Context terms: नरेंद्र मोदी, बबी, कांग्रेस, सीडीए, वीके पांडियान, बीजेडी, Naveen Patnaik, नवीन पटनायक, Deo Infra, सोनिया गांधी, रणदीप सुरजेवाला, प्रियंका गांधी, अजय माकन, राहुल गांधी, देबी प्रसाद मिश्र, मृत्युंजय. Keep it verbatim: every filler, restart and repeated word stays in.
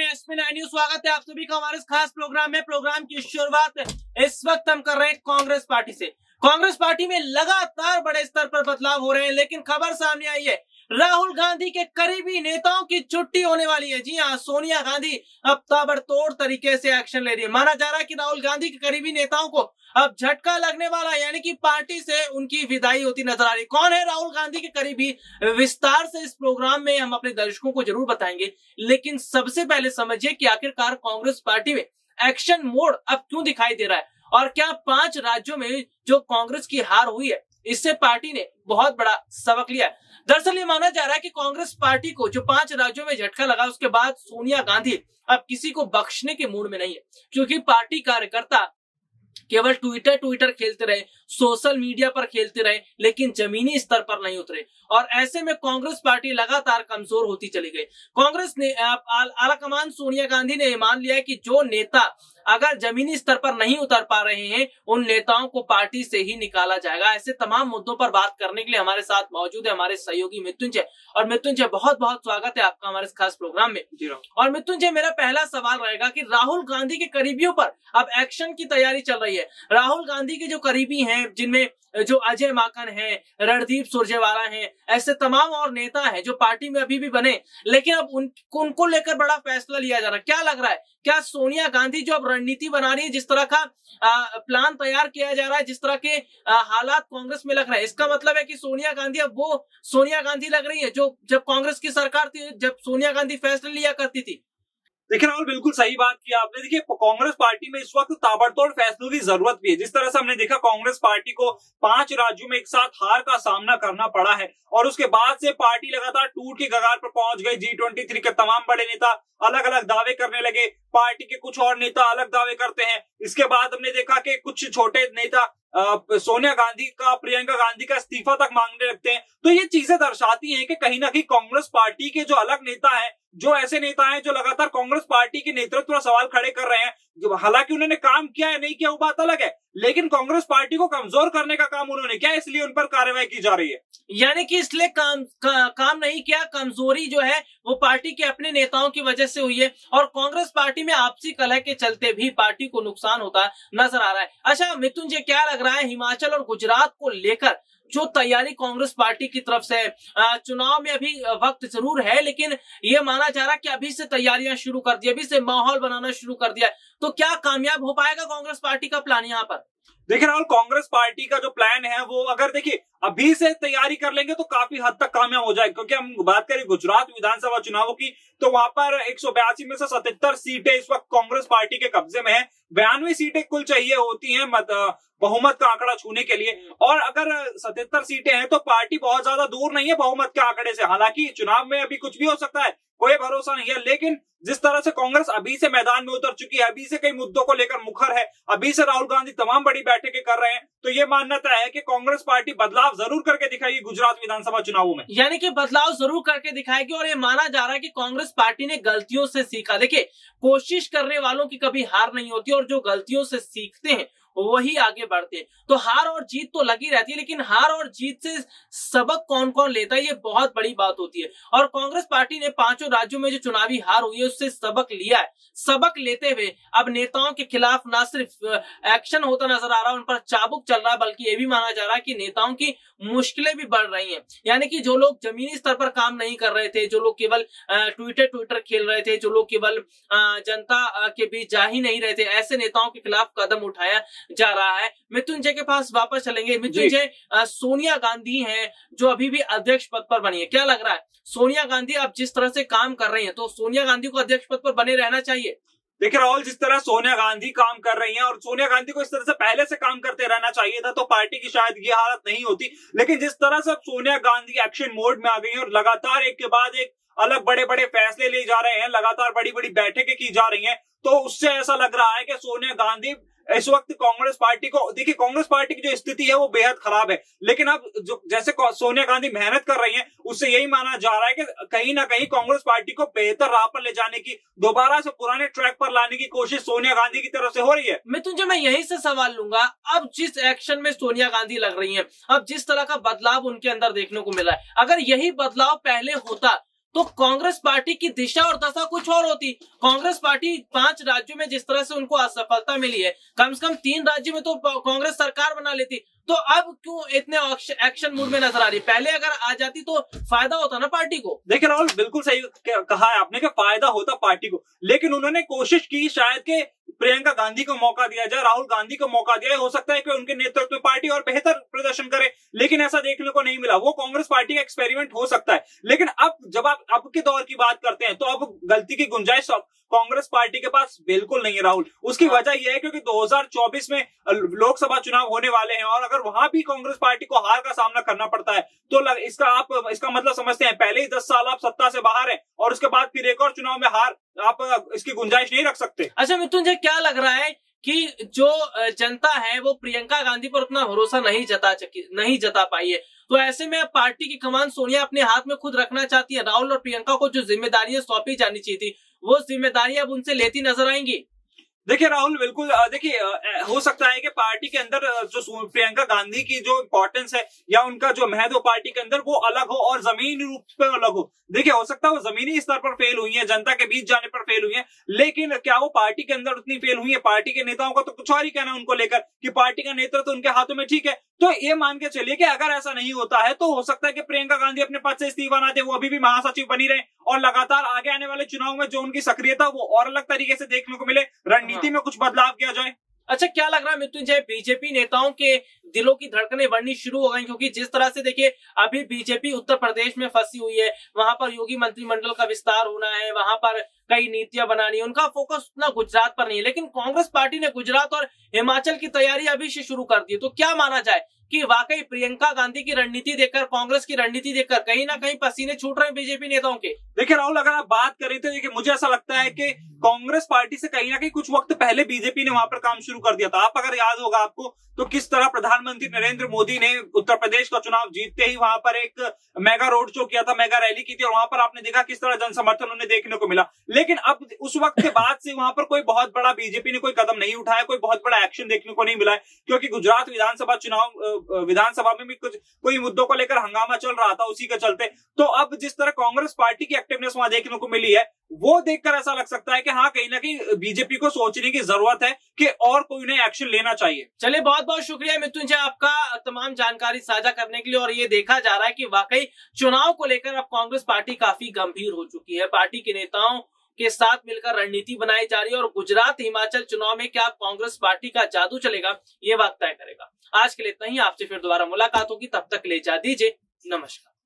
स्वागत है आप सभी का हमारे इस खास प्रोग्राम में। प्रोग्राम की शुरुआत इस वक्त हम कर रहे हैं कांग्रेस पार्टी से। कांग्रेस पार्टी में लगातार बड़े स्तर पर बदलाव हो रहे हैं, लेकिन खबर सामने आई है राहुल गांधी के करीबी नेताओं की छुट्टी होने वाली है। जी हाँ, सोनिया गांधी अब ताबड़तोड़ तरीके से एक्शन ले रही है। माना जा रहा है कि राहुल गांधी के करीबी नेताओं को अब झटका लगने वाला है, यानी कि पार्टी से उनकी विदाई होती नजर आ रही। कौन है राहुल गांधी के करीबी, विस्तार से इस प्रोग्राम में हम अपने दर्शकों को जरूर बताएंगे, लेकिन सबसे पहले समझिए कि आखिरकार कांग्रेस पार्टी में एक्शन मोड अब क्यों दिखाई दे रहा है और क्या पांच राज्यों में जो कांग्रेस की हार हुई है इससे पार्टी ने बहुत बड़ा सबक लिया है। दरअसल ये माना जा रहा है कि कांग्रेस पार्टी को जो पांच राज्यों में झटका लगा उसके बाद सोनिया गांधी अब किसी को बख्शने के मूड में नहीं है, क्योंकि पार्टी कार्यकर्ता केवल ट्विटर ट्विटर खेलते रहे, सोशल मीडिया पर खेलते रहे, लेकिन जमीनी स्तर पर नहीं उतरे और ऐसे में कांग्रेस पार्टी लगातार कमजोर होती चली गई। कांग्रेस ने आलाकमान सोनिया गांधी ने मान लिया कि जो नेता अगर जमीनी स्तर पर नहीं उतर पा रहे हैं उन नेताओं को पार्टी से ही निकाला जाएगा। ऐसे तमाम मुद्दों पर बात करने के लिए हमारे साथ मौजूद है हमारे सहयोगी मृत्युंजय। और मृत्युंजय बहुत बहुत स्वागत है आपका हमारे इस खास प्रोग्राम में। और मृत्युंजय, मेरा पहला सवाल रहेगा कि राहुल गांधी के करीबियों पर अब एक्शन की तैयारी चल रही है। राहुल गांधी के जो करीबी है जिनमें जो अजय माकन है, रणदीप सुरजेवाला है, ऐसे तमाम और नेता है जो पार्टी में अभी भी बने, लेकिन अब उन, उनको लेकर बड़ा फैसला लिया जा रहा है। क्या लग रहा है, क्या सोनिया गांधी जो अब रणनीति बना रही है, जिस तरह का आ, प्लान तैयार किया जा रहा है, जिस तरह के आ, हालात कांग्रेस में लग रहे हैं, इसका मतलब है कि सोनिया गांधी अब वो सोनिया गांधी लग रही है जो जब कांग्रेस की सरकार थी, जब सोनिया गांधी फैसले लिया करती थी? देखिए राहुल, बिल्कुल सही बात की आपने। देखिए कांग्रेस पार्टी में इस वक्त ताबड़तोड़ फैसलों की जरूरत भी है। जिस तरह से हमने देखा कांग्रेस पार्टी को पांच राज्यों में एक साथ हार का सामना करना पड़ा है और उसके बाद से पार्टी लगातार टूट के कगार पर पहुंच गई। जी ट्वेंटी थ्री के तमाम बड़े नेता अलग अलग दावे करने लगे, पार्टी के कुछ और नेता अलग दावे करते हैं। इसके बाद हमने देखा कि कुछ छोटे नेता सोनिया गांधी का, प्रियंका गांधी का इस्तीफा तक मांगने लगते हैं। तो ये चीजें दर्शाती हैं कि कहीं ना कहीं कांग्रेस पार्टी के जो अलग नेता हैं, जो ऐसे नेता हैं जो लगातार कांग्रेस पार्टी के नेतृत्व पर सवाल खड़े कर रहे हैं, हालांकि उन्होंने काम किया है नहीं किया वो बात अलग है, लेकिन कांग्रेस पार्टी को कमजोर करने का काम उन्होंने किया, इसलिए उन पर कार्रवाई की जा रही है। यानी कि इसलिए काम का, काम नहीं किया, कमजोरी जो है वो पार्टी के अपने नेताओं की वजह से हुई है और कांग्रेस पार्टी में आपसी कलह के चलते भी पार्टी को नुकसान होता नजर आ रहा है। अच्छा मृत्युंजय, क्या लग रहा है हिमाचल और गुजरात को लेकर जो तैयारी कांग्रेस पार्टी की तरफ से, चुनाव में अभी वक्त जरूर है लेकिन ये माना जा रहा है कि अभी से तैयारियां शुरू कर दी, अभी से माहौल बनाना शुरू कर दिया, तो क्या कामयाब हो पाएगा कांग्रेस पार्टी का प्लान यहाँ पर? देखिए राहुल, कांग्रेस पार्टी का जो प्लान है वो अगर देखिए अभी से तैयारी कर लेंगे तो काफी हद तक कामयाब हो जाएगा, क्योंकि हम बात करें गुजरात विधानसभा चुनावों की तो वहां पर एक सौ बयासी में से सतहत्तर सीटें इस वक्त कांग्रेस पार्टी के कब्जे में हैं। बयानवे सीटें कुल चाहिए होती हैं मत बहुमत का आंकड़ा छूने के लिए, और अगर सतहत्तर सीटें हैं तो पार्टी बहुत ज्यादा दूर नहीं है बहुमत के आंकड़े से। हालांकि चुनाव में अभी कुछ भी हो सकता है, कोई भरोसा नहीं है, लेकिन जिस तरह से कांग्रेस अभी से मैदान में उतर चुकी है, अभी से कई मुद्दों को लेकर मुखर है, अभी से राहुल गांधी तमाम बड़ी बैठकें कर रहे हैं, तो ये मानना तय है कि कांग्रेस पार्टी बदलाव जरूर करके दिखाएगी गुजरात विधानसभा चुनावों में। यानी कि बदलाव जरूर करके दिखाएगी और ये माना जा रहा है कि कांग्रेस पार्टी ने गलतियों से सीखा। देखिये, कोशिश करने वालों की कभी हार नहीं होती और जो गलतियों से सीखते हैं वही आगे बढ़ते हैं। तो हार और जीत तो लगी रहती है, लेकिन हार और जीत से सबक कौन कौन लेता है ये बहुत बड़ी बात होती है। और कांग्रेस पार्टी ने पांचों राज्यों में जो चुनावी हार हुई है उससे सबक लिया है। सबक लेते हुए अब नेताओं के खिलाफ ना सिर्फ एक्शन होता नजर आ रहा है, उन पर चाबुक चल रहा है, बल्कि ये भी माना जा रहा है कि नेताओं की मुश्किलें भी बढ़ रही है। यानी कि जो लोग जमीनी स्तर पर काम नहीं कर रहे थे, जो लोग केवल ट्विटर ट्विटर खेल रहे थे, जो लोग केवल जनता के बीच जा ही नहीं रहे थे, ऐसे नेताओं के खिलाफ कदम उठाया जा रहा है। मृत्युंजय के पास वापस चलेंगे। मृत्युंजय, सोनिया गांधी हैं जो अभी भी अध्यक्ष पद पर बनी है, क्या लग रहा है सोनिया गांधी अब जिस तरह से काम कर रही हैं तो सोनिया गांधी को अध्यक्ष पद पर बने रहना चाहिए? देखिए राहुल, जिस तरह सोनिया गांधी काम कर रही हैं और सोनिया गांधी को इस तरह से पहले से काम करते रहना चाहिए था तो पार्टी की शायद ये हालत नहीं होती, लेकिन जिस तरह से सोनिया गांधी एक्शन मोड में आ गई है और लगातार एक के बाद एक अलग बड़े बड़े फैसले लिए जा रहे हैं, लगातार बड़ी बड़ी बैठकें की जा रही हैं, तो उससे ऐसा लग रहा है कि सोनिया गांधी इस वक्त कांग्रेस पार्टी को, देखिए कांग्रेस पार्टी की जो स्थिति है वो बेहद खराब है, लेकिन अब जो जैसे सोनिया गांधी मेहनत कर रही हैं उससे यही माना जा रहा है कि कहीं ना कहीं कांग्रेस पार्टी को बेहतर राह पर ले जाने की, दोबारा से पुराने ट्रैक पर लाने की कोशिश सोनिया गांधी की तरफ से हो रही है। मृत्युंजय, मैं यहीं से सवाल लूंगा, अब जिस एक्शन में सोनिया गांधी लग रही है, अब जिस तरह का बदलाव उनके अंदर देखने को मिला है, अगर यही बदलाव पहले होता तो कांग्रेस पार्टी की दिशा और दशा कुछ और होती। कांग्रेस पार्टी पांच राज्यों में जिस तरह से उनको असफलता मिली है, कम से कम तीन राज्यों में तो कांग्रेस सरकार बना लेती। तो अब क्यों इतने एक्शन मूड में नजर आ रही? पहले अगर आ जाती तो फायदा होता ना पार्टी को। देखिए राहुल, बिल्कुल सही कहा है आपने कि फायदा होता पार्टी को, लेकिन उन्होंने कोशिश की शायद के प्रियंका गांधी को मौका दिया जाए, राहुल गांधी को मौका दिया, हो सकता है कि उनके नेतृत्व में पार्टी और बेहतर प्रदर्शन करे, लेकिन ऐसा देखने को नहीं मिला। वो कांग्रेस पार्टी का एक्सपेरिमेंट हो सकता है। लेकिन अब जब आप अब के दौर की बात करते हैं तो अब गलती की गुंजाइश कांग्रेस पार्टी के पास बिल्कुल नहीं है राहुल। उसकी वजह यह है क्योंकि दो हज़ार चौबीस में लोकसभा चुनाव होने वाले हैं और अगर वहां भी कांग्रेस पार्टी को हार का सामना करना पड़ता है तो लग, इसका आप इसका मतलब समझते हैं, पहले ही दस साल आप सत्ता से बाहर हैं और उसके बाद फिर एक और चुनाव में हार, आप इसकी गुंजाइश नहीं रख सकते। अच्छा मृत्युंजय, क्या लग रहा है कि जो जनता है वो प्रियंका गांधी पर उतना भरोसा नहीं जता नहीं जता पाई है, तो ऐसे में पार्टी की कमान सोनिया अपने हाथ में खुद रखना चाहती है। राहुल और प्रियंका को जो जिम्मेदारियां सौंपी जानी चाहिए थी वो जिम्मेदारी अब उनसे लेती नजर आएंगी। देखिए राहुल, बिल्कुल देखिए हो सकता है कि पार्टी के अंदर जो प्रियंका गांधी की जो इम्पोर्टेंस है या उनका जो महत्व पार्टी के अंदर वो अलग हो और जमीनी रूप पे अलग हो। देखिए हो सकता है वो जमीनी स्तर पर फेल हुई है, जनता के बीच जाने पर फेल हुई है, लेकिन क्या वो पार्टी के अंदर उतनी फेल हुई है? पार्टी के नेताओं का तो कुछ और ही कहना उनको लेकर कि पार्टी का नेतृत्व तो उनके हाथों में, ठीक है। तो ये मान के चलिए कि अगर ऐसा नहीं होता है तो हो सकता है कि प्रियंका गांधी अपने पद से इस्तीफा ना दे, वो अभी भी महासचिव बनी रहे और लगातार आगे आने वाले चुनाव में जो उनकी सक्रियता वो और अलग तरीके से देखने को मिले, रणनीति में कुछ बदलाव किया जाए। अच्छा क्या लग रहा है मृत्युंजय, बीजेपी नेताओं के दिलों की धड़कनें बढ़नी शुरू हो गई? क्योंकि जिस तरह से देखिए अभी बीजेपी उत्तर प्रदेश में फंसी हुई है, वहां पर योगी मंत्रिमंडल का विस्तार होना है, वहां पर कई नीतियां बनानी है, उनका फोकस उतना गुजरात पर नहीं है, लेकिन कांग्रेस पार्टी ने गुजरात और हिमाचल की तैयारी अभी से शुरू कर दी। तो क्या माना जाए कि वाकई प्रियंका गांधी की रणनीति देखकर, कांग्रेस की रणनीति देखकर कहीं ना कहीं पसीने छूट रहे हैं बीजेपी नेताओं के? देखिए राहुल, अगर आप बात करें तो देखिए मुझे ऐसा लगता है कि कांग्रेस पार्टी से कहीं ना कहीं कुछ वक्त पहले बीजेपी ने वहां पर काम शुरू कर दिया था। आप अगर याद होगा आपको तो किस तरह प्रधानमंत्री नरेंद्र मोदी ने उत्तर प्रदेश का चुनाव जीतते ही वहां पर एक मेगा रोड शो किया था, मेगा रैली की थी और वहां पर आपने देखा किस तरह जन समर्थन उन्हें देखने को मिला। लेकिन अब उस वक्त के बाद से वहां पर कोई बहुत बड़ा बीजेपी ने कोई कदम नहीं उठाया, कोई बहुत बड़ा एक्शन देखने को नहीं मिला है, क्योंकि गुजरात विधानसभा चुनाव विधानसभा में भी कुछ कोई मुद्दों को लेकर हंगामा चल रहा था, उसी के चलते। तो अब जिस तरह कांग्रेस पार्टी की एक्टिवनेस वहां देखने को मिली है वो देखकर ऐसा लग सकता है कि हाँ कहीं ना कहीं बीजेपी को सोचने की जरूरत है कि और कोई उन्हें एक्शन लेना चाहिए। चलिए, बहुत बहुत शुक्रिया मृत्युंजय आपका तमाम जानकारी साझा करने के लिए। और ये देखा जा रहा है कि वाकई चुनाव को लेकर अब कांग्रेस पार्टी काफी गंभीर हो चुकी है, पार्टी के नेताओं के साथ मिलकर रणनीति बनाई जा रही है और गुजरात हिमाचल चुनाव में क्या कांग्रेस पार्टी का जादू चलेगा ये वक्त तय करेगा। आज के लिए इतना ही, आपसे फिर दोबारा मुलाकात होगी, तब तक ले जा दीजिए, नमस्कार।